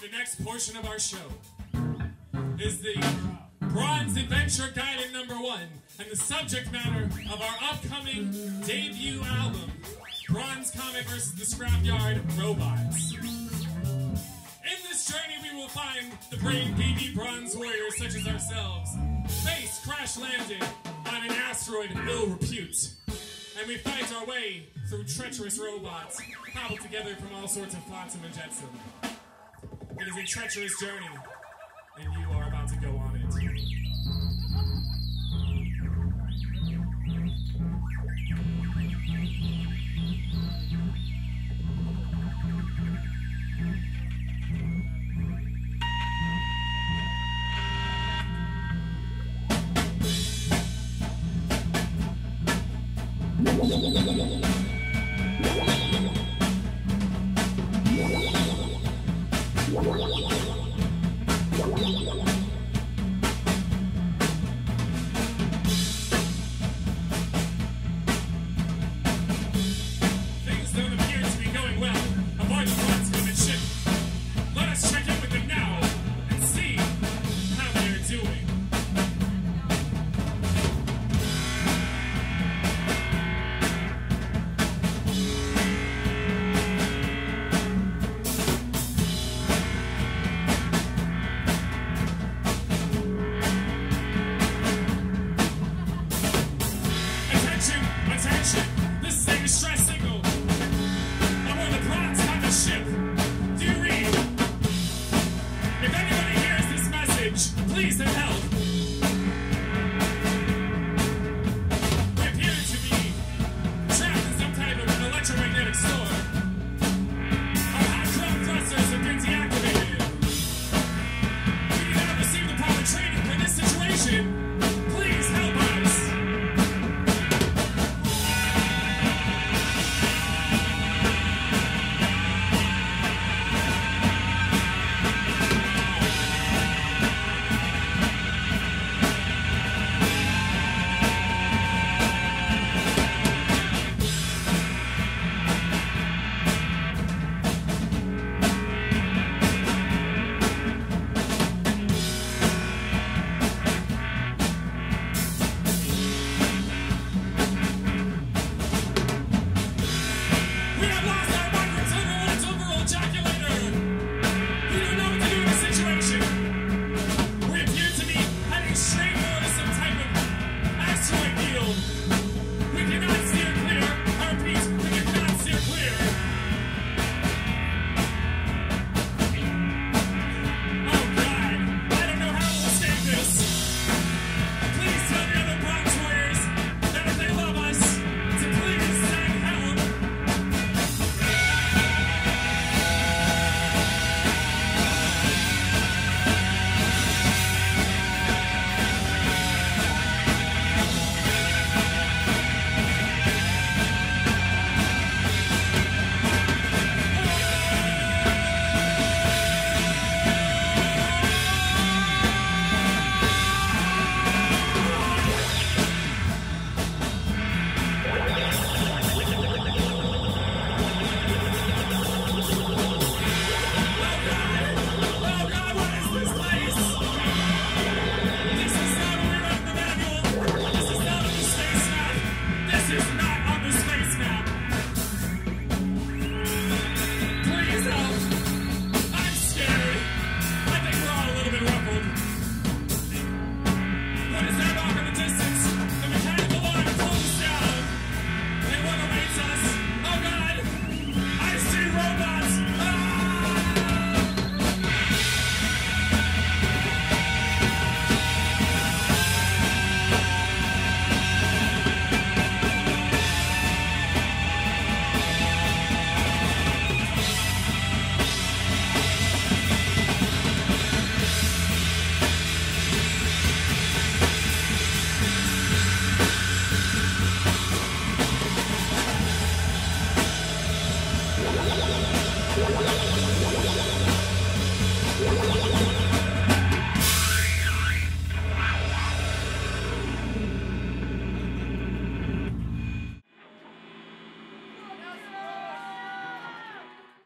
The next portion of our show is the Bronze Adventure Guide at #1 and the subject matter of our upcoming debut album, Bronze Comet vs. the Scrapyard Robots. In this journey we will find the brave BB Bronze warriors such as ourselves face crash landed on an asteroid of ill repute, and we fight our way through treacherous robots cobbled together from all sorts of flotsam and jetsam. It is a treacherous journey, and you are about to go on